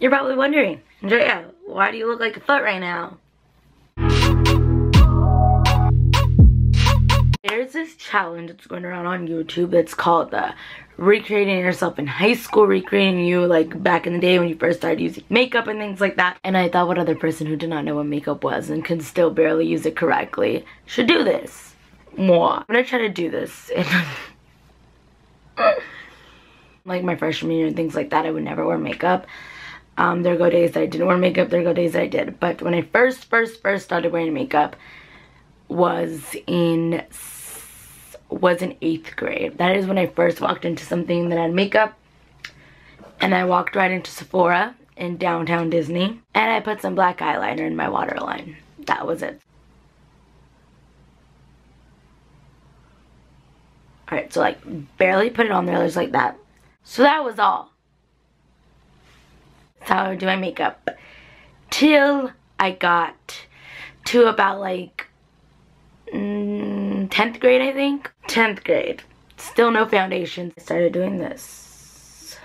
You're probably wondering, Andrea, why do you look like a foot right now? There's this challenge that's going around on YouTube that's called the recreating yourself in high school, recreating you like back in the day when you first started using makeup and things like that. And I thought what other person who did not know what makeup was and could still barely use it correctly should do this. Mwah. I'm gonna try to do this. Like my freshman year and things like that, I would never wear makeup. There go days that I didn't wear makeup, there go days that I did. But when I first started wearing makeup was in 8th grade. That is when I first walked into something that had makeup, and I walked right into Sephora in downtown Disney, and I put some black eyeliner in my waterline. That was it. Alright, so like barely put it on there, just like that. So that was all. That's how I would do my makeup. Till I got to about like 10th grade, I think. 10th grade. Still no foundations. I started doing this.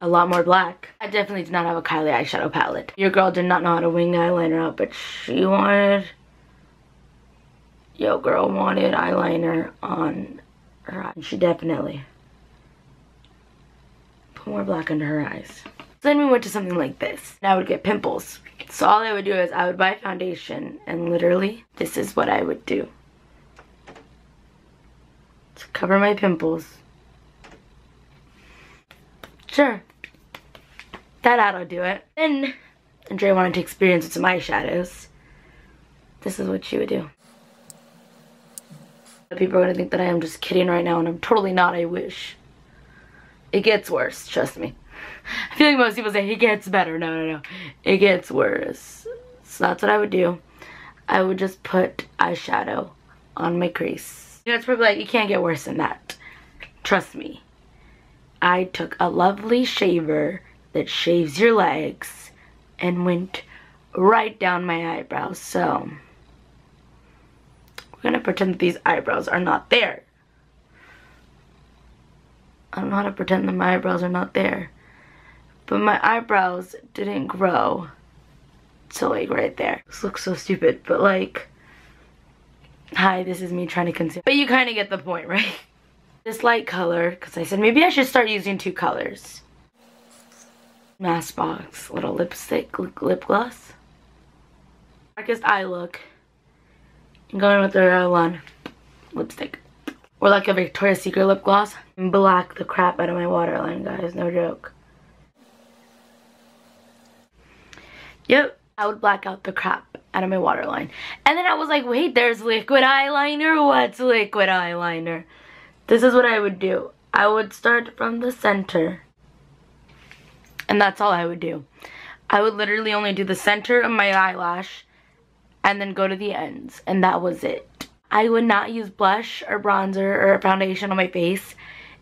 A lot more black. I definitely did not have a Kylie eyeshadow palette. Your girl did not know how to wing eyeliner out, but she wanted... Yo, girl wanted eyeliner on her eyes. She definitely put more black under her eyes. So then we went to something like this. And I would get pimples. So all I would do is I would buy foundation, and literally this is what I would do. To cover my pimples. Sure. That'll do it. Then Andrea wanted to experiment with some eyeshadows. This is what she would do. People are going to think that I am just kidding right now, and I'm totally not. I wish. It gets worse, trust me. I feel like most people say, it gets better. No, no, no. It gets worse. So that's what I would do. I would just put eyeshadow on my crease. You know, it's probably like, you can't get worse than that. Trust me. I took a lovely shaver that shaves your legs and went right down my eyebrows. So... we're gonna pretend that these eyebrows are not there. I don't know how to pretend that my eyebrows are not there. But my eyebrows didn't grow till like right there. This looks so stupid, but like... Hi, this is me trying to conceal. But you kind of get the point, right? This light color, because I said maybe I should start using two colors. Mask box, little lipstick, lip gloss. Darkest eye look. I'm going with the Revlon lipstick. Or like a Victoria's Secret lip gloss. Black the crap out of my waterline, guys. No joke. Yep. I would black out the crap out of my waterline. And then I was like, wait, there's liquid eyeliner? What's liquid eyeliner? This is what I would do. I would start from the center. And that's all I would do. I would literally only do the center of my eyelash. And then go to the ends, and that was it. I would not use blush or bronzer or foundation on my face,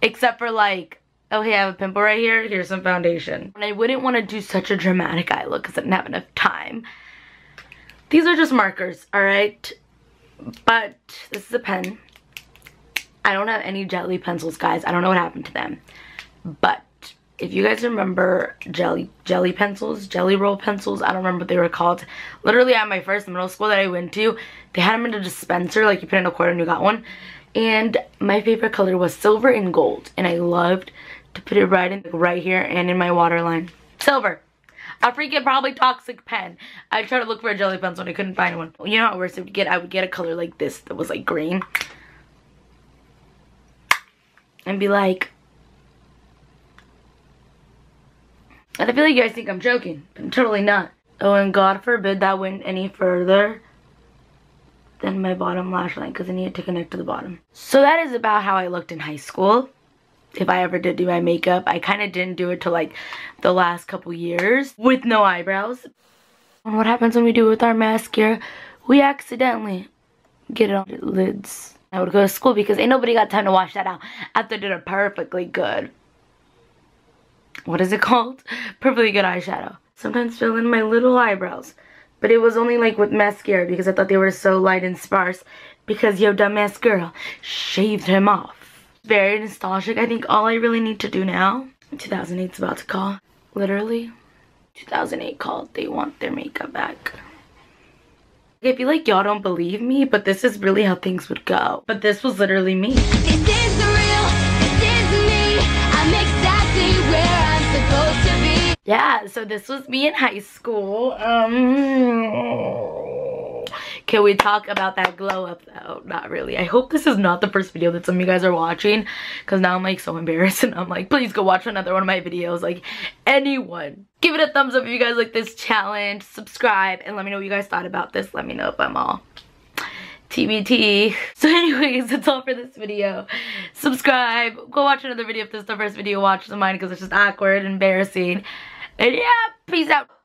except for like, oh hey, I have a pimple right here, here's some foundation. And I wouldn't want to do such a dramatic eye look because I didn't have enough time. These are just markers, alright? But this is a pen. I don't have any Jelly pencils, guys. I don't know what happened to them. But if you guys remember jelly pencils, jelly roll pencils, I don't remember what they were called. Literally at my first middle school that I went to, they had them in a dispenser, like you put in a quarter and you got one. And my favorite color was silver and gold. And I loved to put it right in, like, right here and in my waterline. Silver. A freaking probably toxic pen. I tried to look for a jelly pencil and I couldn't find one. You know how worse it would get? I would get a color like this that was like green. And be like... And I feel like you guys think I'm joking, but I'm totally not. Oh, and God forbid that went any further than my bottom lash line, because I needed to connect to the bottom. So that is about how I looked in high school. If I ever did do my makeup, I kind of didn't do it till like the last couple years with no eyebrows. And what happens when we do it with our mascara? We accidentally get it on the lids. I would go to school because ain't nobody got time to wash that out after I did it perfectly good. What is it called? Perfectly good eyeshadow. Sometimes fill in my little eyebrows. But it was only like with mascara because I thought they were so light and sparse. Because yo, dumbass girl shaved him off. very nostalgic. I think all I really need to do now, 2008's about to call. Literally, 2008 called. They want their makeup back. I feel like y'all don't believe me, but this is really how things would go. But this was literally me. This is real, this is me. I'm exactly where I'm supposed to be. Yeah, so this was me in high school. Can we talk about that glow up though? Not really. I hope this is not the first video that some of you guys are watching, because now I'm like so embarrassed and I'm like, please go watch another one of my videos. Like, anyone. Give it a thumbs up if you guys like this challenge. Subscribe and let me know what you guys thought about this. Let me know if I'm all TBT. So anyways, that's all for this video. Subscribe. Go watch another video if this is the first video you watch of mine, because it's just awkward and embarrassing. And yeah, peace out.